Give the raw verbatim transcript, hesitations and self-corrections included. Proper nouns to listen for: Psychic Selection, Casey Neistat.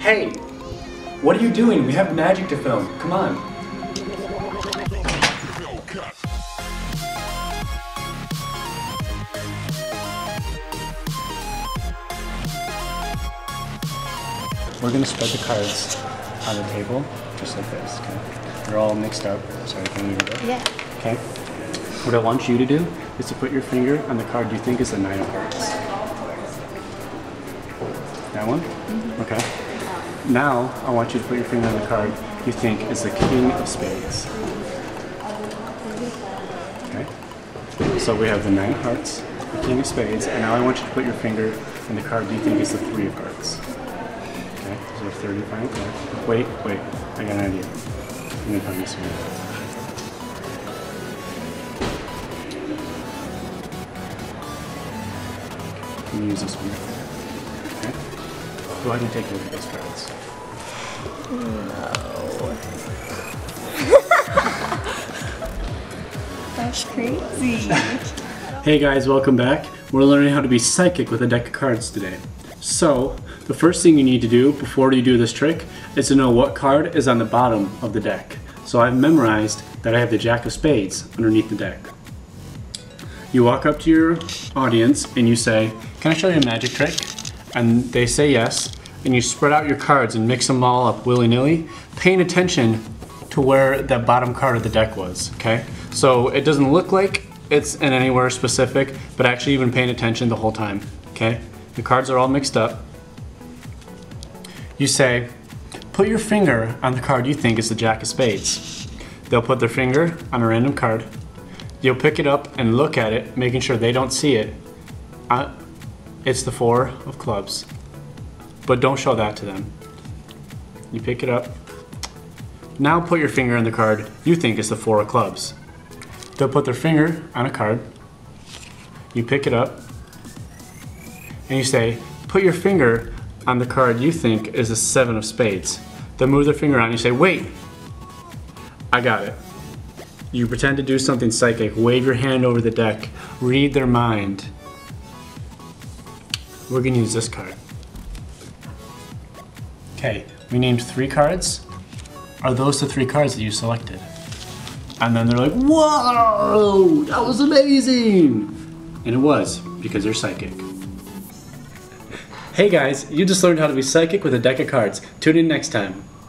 Hey, what are you doing? We have magic to film. Come on. We're gonna spread the cards on the table, just like this. Okay? They're all mixed up, so you can move it. Yeah. Okay. What I want you to do is to put your finger on the card you think is the nine of hearts. That one? Mm-hmm. Okay. Now, I want you to put your finger on the card you think is the king of spades. Okay? So we have the nine of hearts, the king of spades, and now I want you to put your finger on the card you think is the three of hearts. Okay? So we're thirty-five. Okay. Wait, wait. I got an idea. I'm going to put this here. Can use this one. Okay. Go ahead and take a look at those cards. No. That's crazy. Hey guys, welcome back. We're learning how to be psychic with a deck of cards today. So, the first thing you need to do before you do this trick is to know what card is on the bottom of the deck. So I've memorized that I have the Jack of Spades underneath the deck. You walk up to your audience and you say, "Can I show you a magic trick?" And they say yes, and you spread out your cards and mix them all up willy-nilly, paying attention to where that bottom card of the deck was, okay? So it doesn't look like it's in anywhere specific, but actually you've been paying attention the whole time, okay? The cards are all mixed up. You say, "Put your finger on the card you think is the Jack of Spades." They'll put their finger on a random card. You'll pick it up and look at it, making sure they don't see it. Uh, it's the four of clubs, but don't show that to them. You pick it up. Now put your finger on the card you think is the four of clubs. They'll put their finger on a card. You pick it up and you say, "Put your finger on the card you think is the seven of spades." They'll move their finger on and you say, "Wait, I got it." You pretend to do something psychic, wave your hand over the deck, read their mind. We're gonna use this card. Okay, we named three cards. Are those the three cards that you selected? And then they're like, "Whoa, that was amazing!" And it was, because they're psychic. Hey guys, you just learned how to be psychic with a deck of cards. Tune in next time.